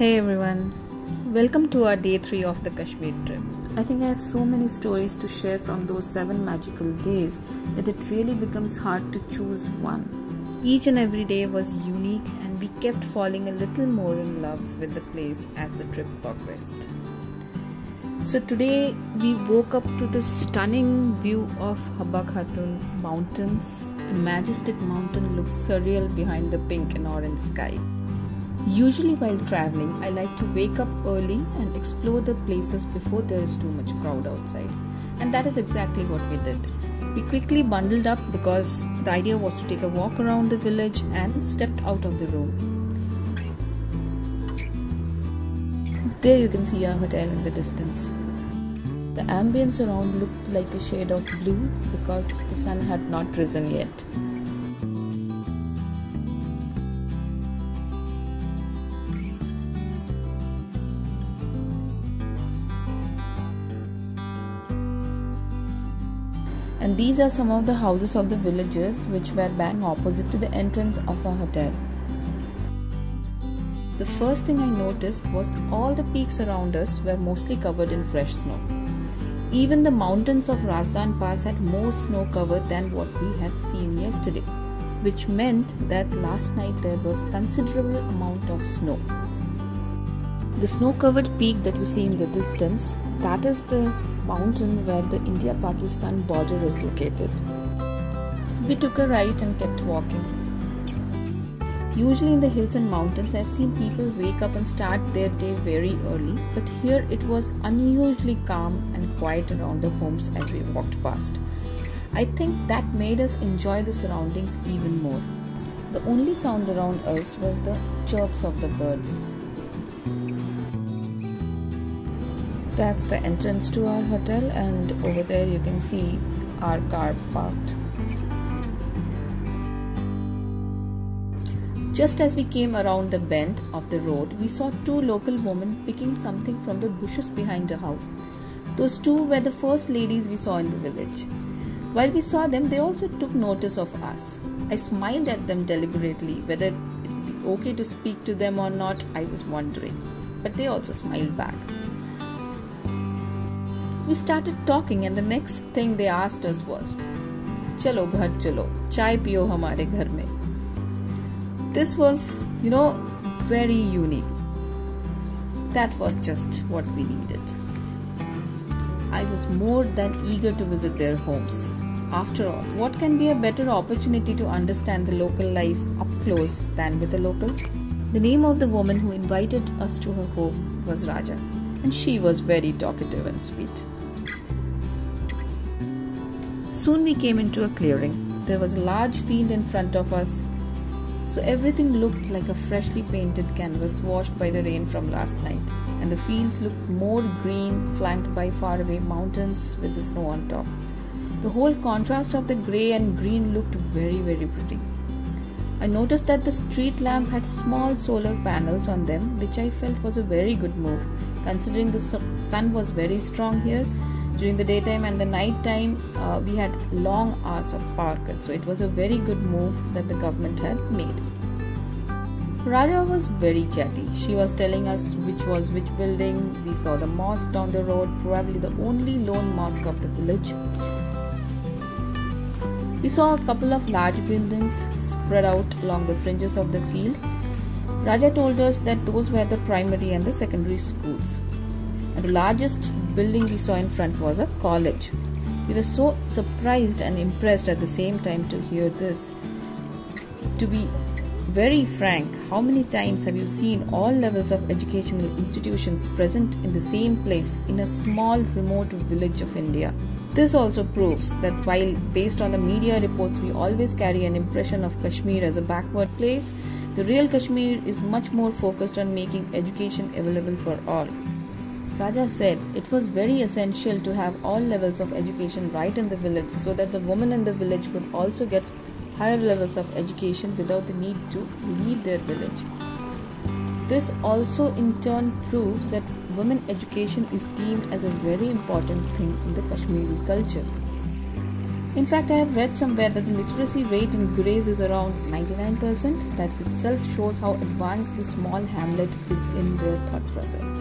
Hey everyone, welcome to our day 3 of the Kashmir trip. I think I have so many stories to share from those 7 magical days that it really becomes hard to choose one. Each and every day was unique and we kept falling a little more in love with the place as the trip progressed. So today we woke up to the stunning view of Habba Khatun mountains. The majestic mountain looks surreal behind the pink and orange sky. Usually while traveling, I like to wake up early and explore the places before there is too much crowd outside. And that is exactly what we did. We quickly bundled up because the idea was to take a walk around the village and stepped out of the room. There you can see our hotel in the distance. The ambience around looked like a shade of blue because the sun had not risen yet. And these are some of the houses of the villages which were bang opposite to the entrance of our hotel. The first thing I noticed was all the peaks around us were mostly covered in fresh snow. Even the mountains of Razdan Pass had more snow cover than what we had seen yesterday, which meant that last night there was considerable amount of snow. The snow-covered peak that you see in the distance, that is the mountain where the India-Pakistan border is located. We took a right and kept walking. Usually in the hills and mountains, I've seen people wake up and start their day very early, but here it was unusually calm and quiet around the homes as we walked past. I think that made us enjoy the surroundings even more. The only sound around us was the chirps of the birds. That's the entrance to our hotel, and over there you can see our car parked. Just as we came around the bend of the road, we saw 2 local women picking something from the bushes behind the house. Those 2 were the first ladies we saw in the village. While we saw them, they also took notice of us. I smiled at them deliberately. Whether it would be okay to speak to them or not, I was wondering. But they also smiled back. We started talking and the next thing they asked us was, "Chalo ghar chalo, chai piyo hamare ghar mein." This was, very unique. That was just what we needed. I was more than eager to visit their homes. After all, what can be a better opportunity to understand the local life up close than with a local? The name of the woman who invited us to her home was Raja, and she was very talkative and sweet. Soon we came into a clearing. There was a large field in front of us, so everything looked like a freshly painted canvas washed by the rain from last night, and the fields looked more green, flanked by faraway mountains with the snow on top. The whole contrast of the grey and green looked very, very pretty. I noticed that the street lamp had small solar panels on them, which I felt was a very good move, considering the sun was very strong here during the daytime, and the nighttime we had long hours of power cuts, so it was a very good move that the government had made. Raja was very chatty. She was telling us which was which building. We saw the mosque down the road, probably the only lone mosque of the village. We saw a couple of large buildings spread out along the fringes of the field. Raja told us that those were the primary and the secondary schools. And the largest building we saw in front was a college. We were so surprised and impressed at the same time to hear this. To be very frank, how many times have you seen all levels of educational institutions present in the same place in a small remote village of India? This also proves that while based on the media reports we always carry an impression of Kashmir as a backward place, the real Kashmir is much more focused on making education available for all. Raja said it was very essential to have all levels of education right in the village so that the women in the village could also get higher levels of education without the need to leave their village. This also in turn proves that women education is deemed as a very important thing in the Kashmiri culture. In fact, I have read somewhere that the literacy rate in Gurez is around 99%. That itself shows how advanced the small hamlet is in their thought process.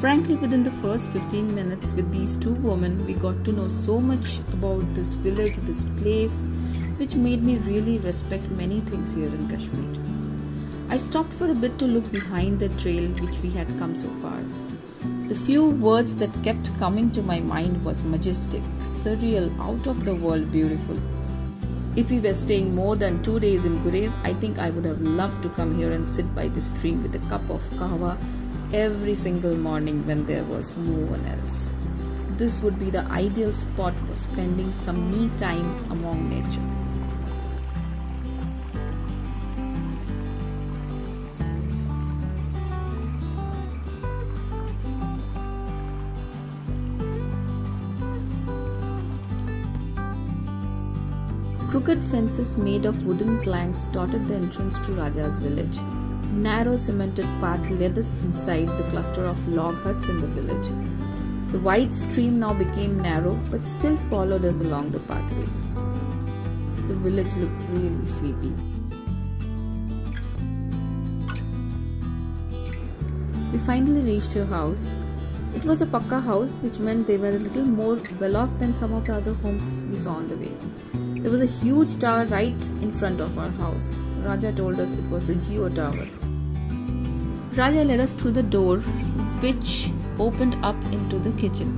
Frankly, within the first 15 minutes with these two women, we got to know so much about this village, this place, which made me really respect many things here in Kashmir. I stopped for a bit to look behind the trail which we had come so far. The few words that kept coming to my mind was majestic, surreal, out of the world, beautiful. If we were staying more than 2 days in Gurez, I think I would have loved to come here and sit by the stream with a cup of kahwa every single morning when there was no one else. This would be the ideal spot for spending some me time among nature. Crooked fences made of wooden planks dotted the entrance to Raja's village. Narrow cemented path led us inside the cluster of log huts in the village. The wide stream now became narrow but still followed us along the pathway. The village looked really sleepy. We finally reached her house. It was a pakka house, which meant they were a little more well off than some of the other homes we saw on the way. There was a huge tower right in front of our house. Raja told us it was the Geo Tower. Raja led us through the door, which opened up into the kitchen.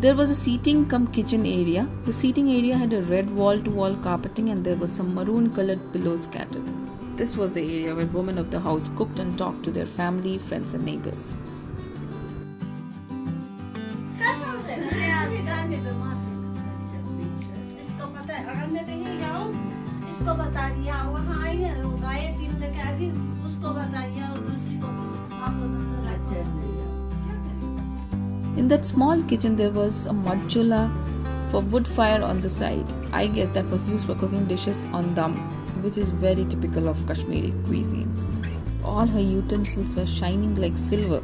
There was a seating-cum-kitchen area. The seating area had a red wall-to-wall carpeting, and there were some maroon-colored pillows scattered. This was the area where women of the house cooked and talked to their family, friends and neighbors. In that small kitchen, there was a mud chula for wood fire on the side. I guess that was used for cooking dishes on dham, which is very typical of Kashmiri cuisine. All her utensils were shining like silver.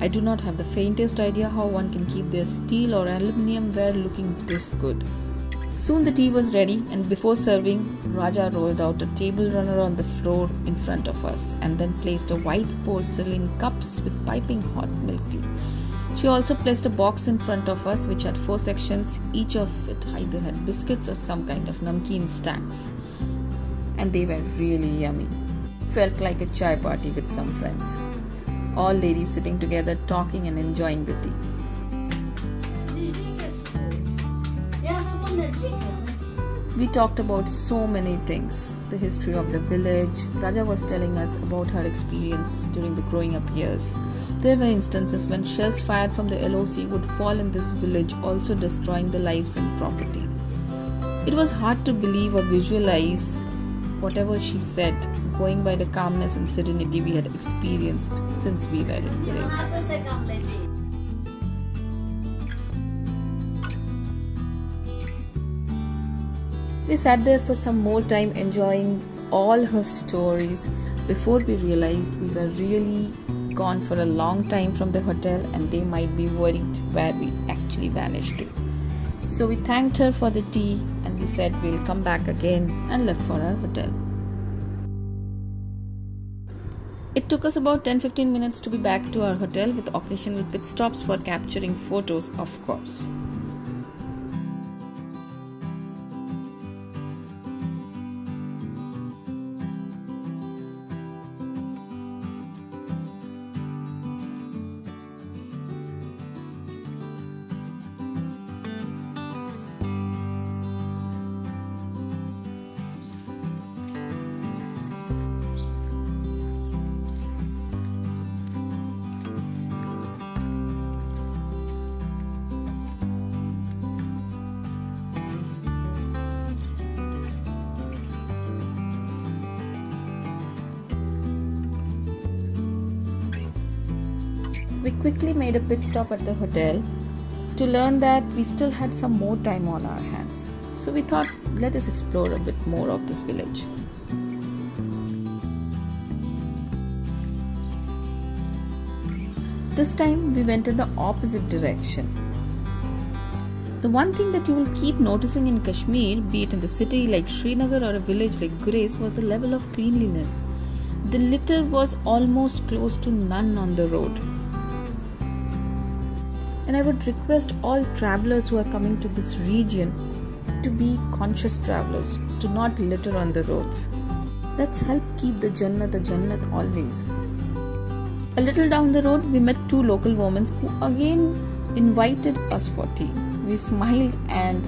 I do not have the faintest idea how one can keep their steel or aluminium ware looking this good. Soon the tea was ready, and before serving, Raja rolled out a table runner on the floor in front of us and then placed a white porcelain cups with piping hot milk tea. She also placed a box in front of us which had 4 sections, each of it either had biscuits or some kind of namkeen stacks. And they were really yummy. Felt like a chai party with some friends. All ladies sitting together talking and enjoying the tea. We talked about so many things, the history of the village. Raja was telling us about her experience during the growing up years. There were instances when shells fired from the LOC would fall in this village, also destroying the lives and property. It was hard to believe or visualize whatever she said, going by the calmness and serenity we had experienced since we were in Gurez. We sat there for some more time enjoying all her stories before we realized we were really gone for a long time from the hotel and they might be worried where we actually vanished to. So we thanked her for the tea and we said we'll come back again and left for our hotel. It took us about 10-15 minutes to be back to our hotel with occasional pit stops for capturing photos, of course. We quickly made a pit stop at the hotel to learn that we still had some more time on our hands. So we thought, let us explore a bit more of this village. This time we went in the opposite direction. The one thing that you will keep noticing in Kashmir, be it in the city like Srinagar or a village like Gurez, was the level of cleanliness. The litter was almost close to none on the road. And I would request all travelers who are coming to this region to be conscious travelers, to not litter on the roads. Let's help keep the Jannat always. A little down the road, we met two local women who again invited us for tea. We smiled and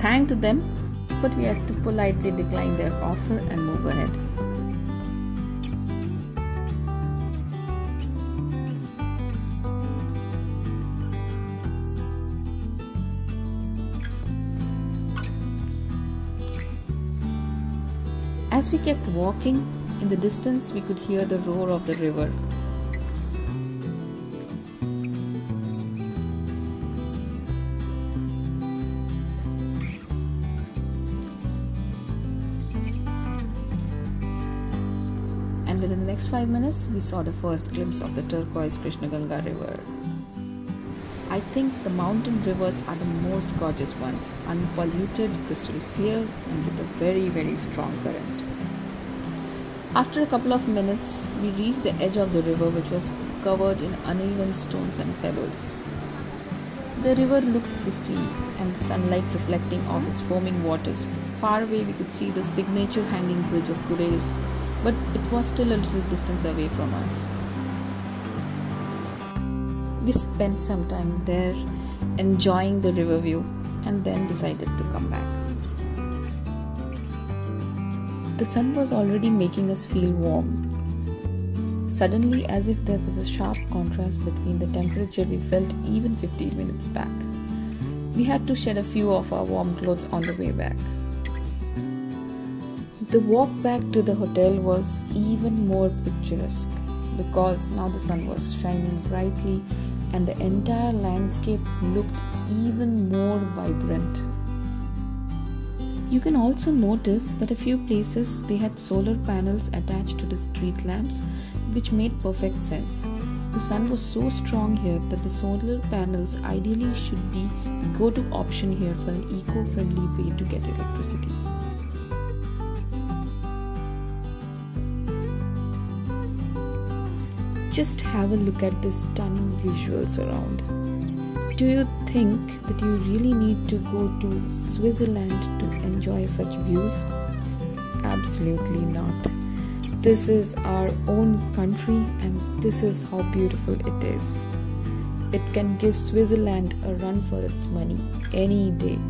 thanked them, but we had to politely decline their offer and move ahead. As we kept walking, in the distance we could hear the roar of the river. And within the next 5 minutes, we saw the first glimpse of the turquoise Krishnaganga river. I think the mountain rivers are the most gorgeous ones, unpolluted, crystal clear, and with a very, very strong current. After a couple of minutes, we reached the edge of the river, which was covered in uneven stones and pebbles. The river looked pristine, and the sunlight reflecting off its foaming waters. Far away, we could see the signature hanging bridge of Gurez, but it was still a little distance away from us. We spent some time there enjoying the river view and then decided to come back. The sun was already making us feel warm. Suddenly, as if there was a sharp contrast between the temperature we felt even 15 minutes back. We had to shed a few of our warm clothes on the way back. The walk back to the hotel was even more picturesque because now the sun was shining brightly and the entire landscape looked even more vibrant. You can also notice that a few places they had solar panels attached to the street lamps, which made perfect sense. The sun was so strong here that the solar panels ideally should be the go-to option here for an eco-friendly way to get electricity. Just have a look at the stunning visuals around. Do you think that you really need to go to Switzerland to enjoy such views? Absolutely not. This is our own country and this is how beautiful it is. It can give Switzerland a run for its money any day.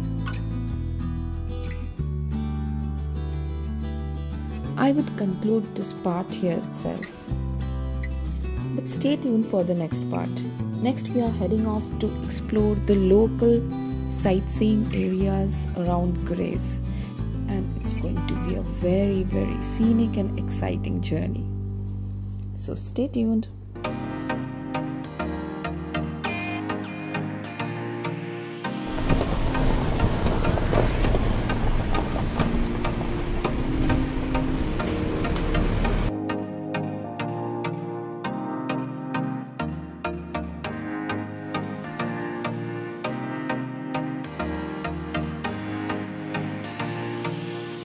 I would conclude this part here itself. But stay tuned for the next part. Next, we are heading off to explore the local sightseeing areas around Gurez, and it's going to be a very, very scenic and exciting journey. So stay tuned.